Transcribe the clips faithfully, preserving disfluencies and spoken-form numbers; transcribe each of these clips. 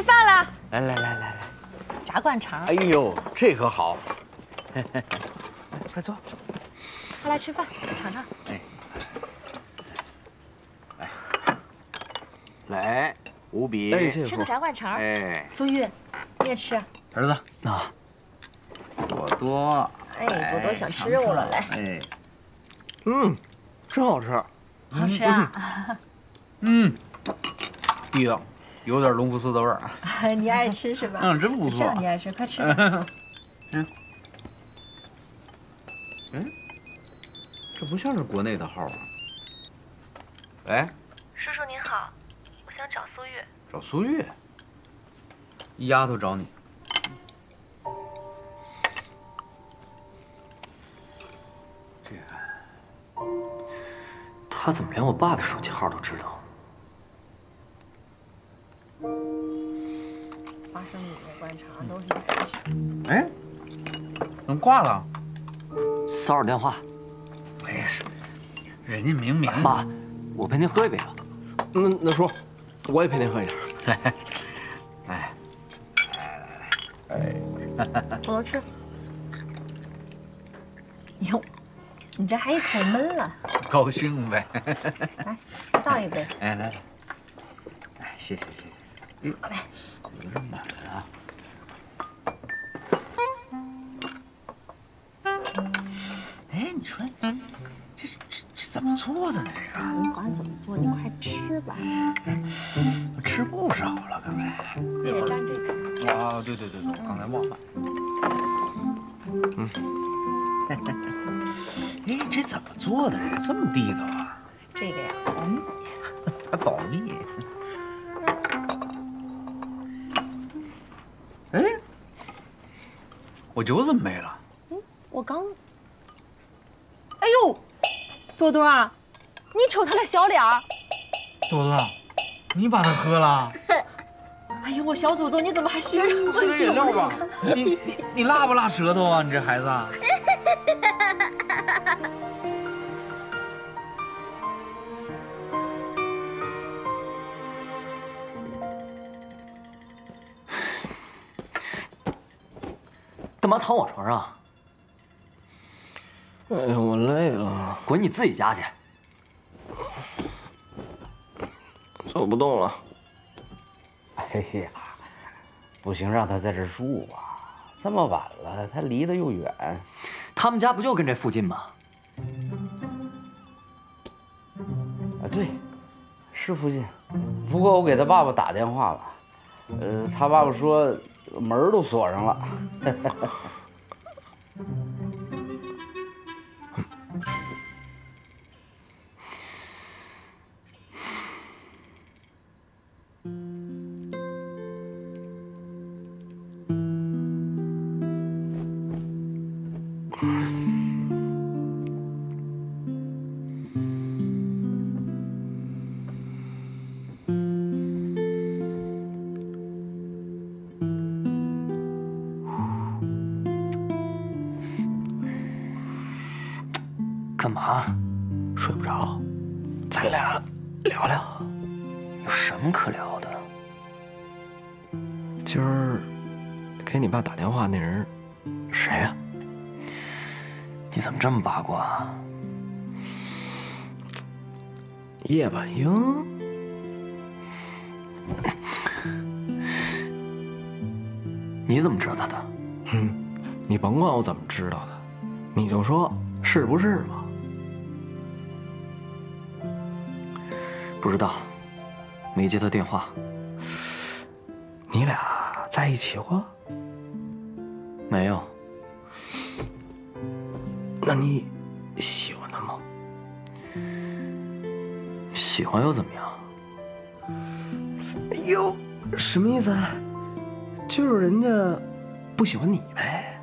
吃饭了。来来来来来，炸灌肠。哎呦，这可好！快坐，快来吃饭，尝尝。哎，来，来，五比。吃个炸灌肠。哎，苏玉，你也吃。儿子，那朵朵。哎，朵朵想吃肉了，来。哎，嗯，真好吃。好吃啊。嗯。哟，有点龙福寺的味儿。你爱吃是吧？嗯，真不错。知道你爱吃，快吃。嗯。嗯，这不像是国内的号啊。喂，叔叔您好，我想找苏玉。找苏玉？丫头找你。这个，他怎么连我爸的手机号都知道？ 花生米的灌肠都是你的。哎，怎么挂了？骚扰电话。哎呀，人家明明。爸，我陪您喝一杯吧。那那叔，我也陪您喝一点。来，来，来，来，来，哎，多多吃。哟，你这还一口闷了。高兴呗。来，倒一杯。哎，来来。哎，谢谢谢谢。 嗯，有点满啊。哎，你说这这这怎么做的呢？这个你管怎么做，你快吃吧。我吃不少了，刚才。你得沾这个。啊，对对对对，刚才忘了。嗯。哎，这怎么做的呀？这么地道啊？这个呀，保密。还保密？ 哎，我酒怎么没了？嗯，我刚……哎呦，多多啊，你瞅他那小脸儿。多多，你把他喝了？哎呦，我小祖宗，你怎么还学着喝酒呢？你你你辣不辣舌头啊？你这孩子。干嘛躺我床上？哎呀，我累了，滚你自己家去！走不动了。哎呀，不行，让他在这住吧。这么晚了，他离得又远。他们家不就跟这附近吗？啊，对，是附近。不过我给他爸爸打电话了，呃，他爸爸说。 门都锁上了。干嘛？睡不着，咱俩聊聊。有什么可聊的？今儿给你爸打电话那人谁呀？你怎么这么八卦啊？叶婉英？你怎么知道他的？哼，你甭管我怎么知道的，你就说是不是嘛？ 不知道，没接他电话。你俩在一起过？没有。那你喜欢他吗？喜欢又怎么样？哎呦，什么意思啊？就是人家不喜欢你呗。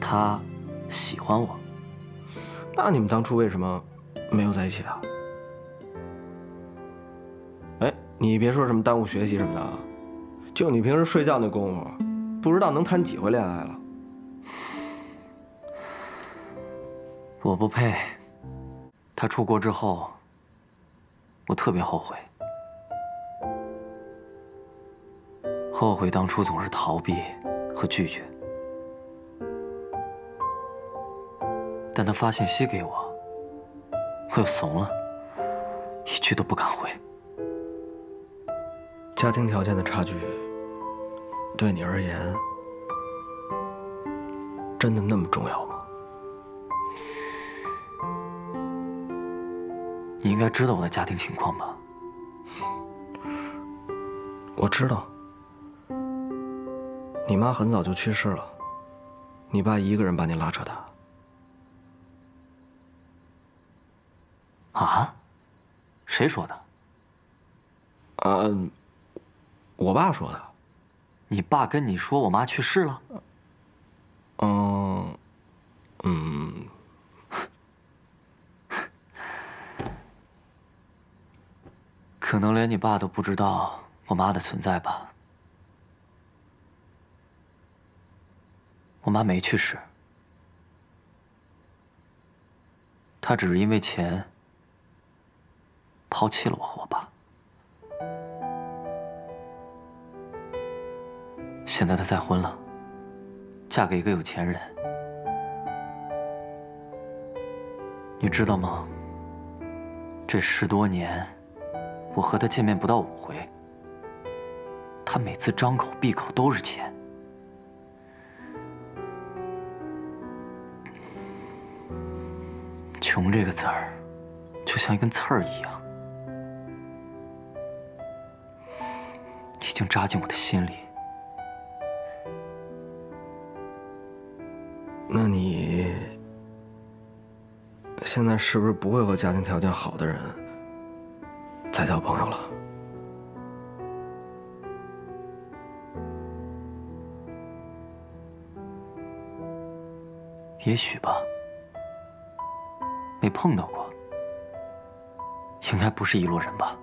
他喜欢我。那你们当初为什么没有在一起啊？ 你别说什么耽误学习什么的啊，就你平时睡觉那功夫，不知道能谈几回恋爱了。我不配。他出国之后，我特别后悔。后悔当初总是逃避和拒绝。但他发信息给我，我又怂了，一句都不敢回。家庭条件的差距，对你而言，真的那么重要吗？ 你应该知道我的家庭情况吧？我知道，你妈很早就去世了，你爸一个人把你拉扯大。啊？谁说的？啊，我爸说的。你爸跟你说我妈去世了？嗯，嗯。 可能连你爸都不知道我妈的存在吧。我妈没去世，她只是因为钱抛弃了我和我爸。现在她再婚了，嫁给一个有钱人。你知道吗？这十多年。 我和他见面不到五回，他每次张口闭口都是钱。穷这个词儿，就像一根刺儿一样，已经扎进我的心里。那你现在是不是不会和家庭条件好的人？ 再交朋友了，也许吧，没碰到过，应该不是一路人吧。